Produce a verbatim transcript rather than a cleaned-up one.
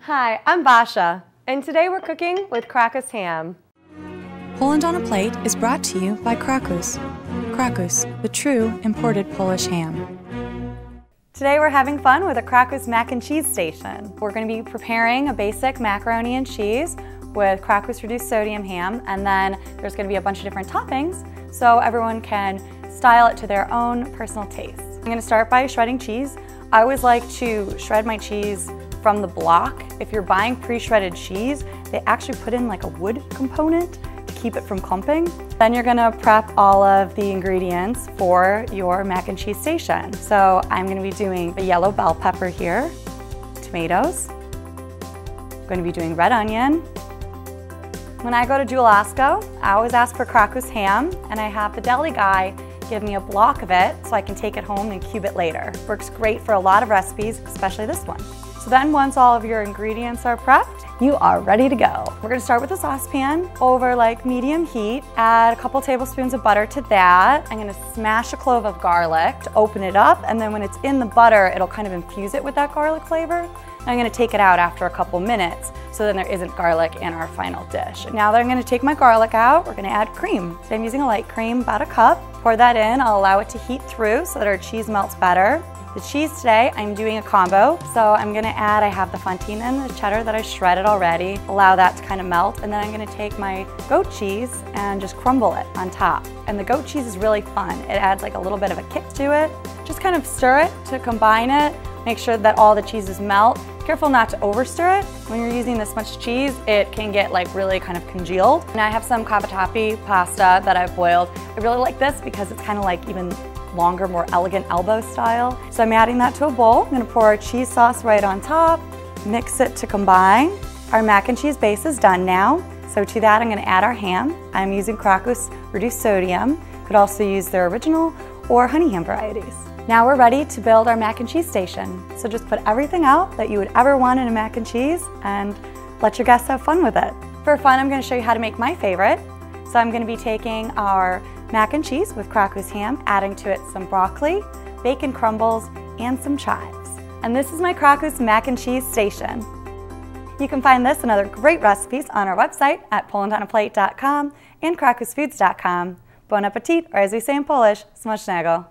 Hi, I'm Basha, and today we're cooking with Krakus ham. Poland on a Plate is brought to you by Krakus. Krakus, the true imported Polish ham. Today we're having fun with a Krakus mac and cheese station. We're going to be preparing a basic macaroni and cheese with Krakus reduced sodium ham, and then there's going to be a bunch of different toppings so everyone can style it to their own personal taste. I'm going to start by shredding cheese. I always like to shred my cheese from the block. If you're buying pre-shredded cheese, they actually put in like a wood component to keep it from clumping. Then you're gonna prep all of the ingredients for your mac and cheese station. So I'm gonna be doing the yellow bell pepper here, tomatoes. I'm gonna be doing red onion. When I go to Jewel Osco, I always ask for Krakus ham, and I have the deli guy give me a block of it so I can take it home and cube it later. Works great for a lot of recipes, especially this one. So then once all of your ingredients are prepped, you are ready to go. We're gonna start with a saucepan over like medium heat. Add a couple tablespoons of butter to that. I'm gonna smash a clove of garlic to open it up, and then when it's in the butter, it'll kind of infuse it with that garlic flavor. And I'm gonna take it out after a couple minutes so then there isn't garlic in our final dish. Now that I'm gonna take my garlic out, we're gonna add cream. So I'm using a light cream, about a cup. Pour that in, I'll allow it to heat through so that our cheese melts better. The cheese today, I'm doing a combo. So I'm gonna add, I have the Fontina and the cheddar that I shredded already. Allow that to kind of melt. And then I'm gonna take my goat cheese and just crumble it on top. And the goat cheese is really fun. It adds like a little bit of a kick to it. Just kind of stir it to combine it. Make sure that all the cheeses melt. Careful not to overstir it. When you're using this much cheese, it can get like really kind of congealed. And I have some Cavatappi pasta that I've boiled. I really like this because it's kind of like even longer, more elegant elbow style. So I'm adding that to a bowl. I'm gonna pour our cheese sauce right on top, mix it to combine. Our mac and cheese base is done now. So to that, I'm gonna add our ham. I'm using Krakus reduced sodium. Could also use their original or honey ham varieties. Now we're ready to build our mac and cheese station. So just put everything out that you would ever want in a mac and cheese and let your guests have fun with it. For fun, I'm gonna show you how to make my favorite. So I'm gonna be taking our mac and cheese with Krakus ham, adding to it some broccoli, bacon crumbles, and some chives. And this is my Krakus mac and cheese station. You can find this and other great recipes on our website at poland on a plate dot com and krakus foods dot com. Bon appetit, or as we say in Polish, smacznego.